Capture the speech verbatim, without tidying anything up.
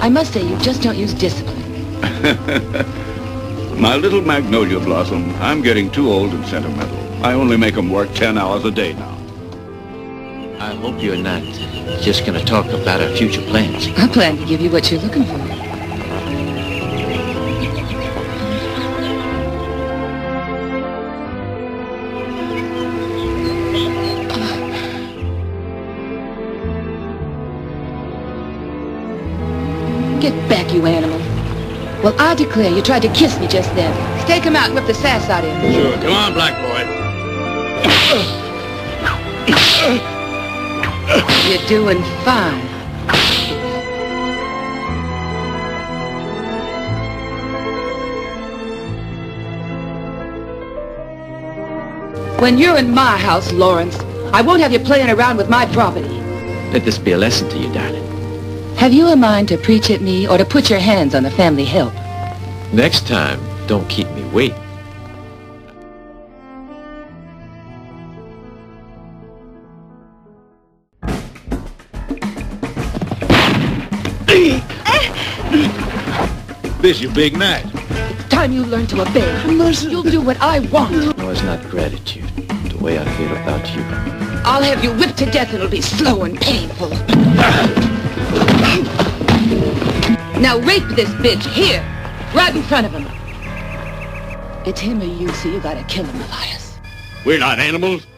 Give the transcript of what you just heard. I must say you just don't use discipline. My little magnolia blossom, I'm getting too old and sentimental. I only make them work ten hours a day now. I hope you're not just going to talk about our future plans. I plan to give you what you're looking for. Get back, you animal. Well, I declare you tried to kiss me just then. Stake him out and whip the sass out of him. Sure, come on, black boy. You're doing fine. When you're in my house, Lawrence, I won't have you playing around with my property. Let this be a lesson to you, darling. Have you a mind to preach at me or to put your hands on the family help? Next time, don't keep me waiting. This your big night. It's time you learn to obey. Mercy. You'll do what I want. No, it's not gratitude, the way I feel about you. I'll have you whipped to death and it'll be slow and painful. Now rape this bitch here, right in front of him. It's him or you, so you gotta kill him, Elias. We're not animals.